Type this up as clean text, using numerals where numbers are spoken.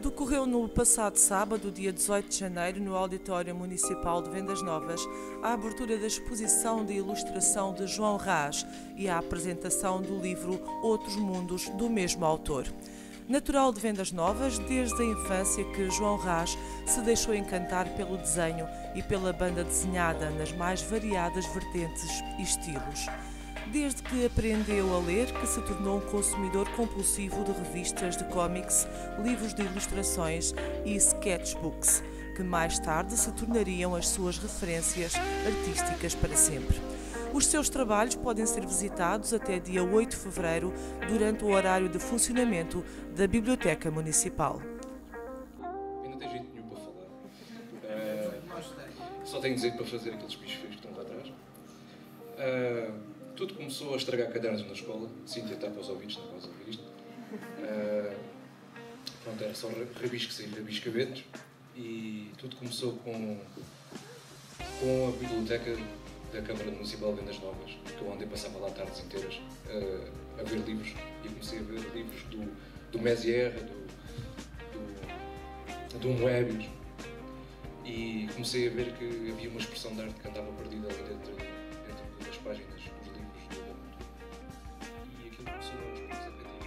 decorreu no passado sábado, dia 18 de janeiro, no Auditório Municipal de Vendas Novas, a abertura da exposição de ilustração de João Raz e a apresentação do livro Outros Mundos, do mesmo autor. Natural de Vendas Novas, desde a infância que João Raz se deixou encantar pelo desenho e pela banda desenhada nas mais variadas vertentes e estilos. Desde que aprendeu a ler, que se tornou um consumidor compulsivo de revistas de cómics, livros de ilustrações e sketchbooks, que mais tarde se tornariam as suas referências artísticas para sempre. Os seus trabalhos podem ser visitados até dia 8 de fevereiro, durante o horário de funcionamento da Biblioteca Municipal. Eu não tenho jeito nenhum para falar. Só tenho jeito para fazer aqueles bichos feios que estão lá atrás. Tudo começou a estragar cadernos na escola. Sim, tentar para os ouvidos, não vais ouvir isto. Pronto, era só rabiscos e rabiscabetos. E tudo começou com a biblioteca da Câmara Municipal de Vendas Novas, que eu andei passava lá tardes inteiras a ver livros, e comecei a ver livros do Messier, do Moebius, e comecei a ver que havia uma expressão de arte que andava perdida ali dentro das páginas dos livros do mundo, e aquilo começou a nos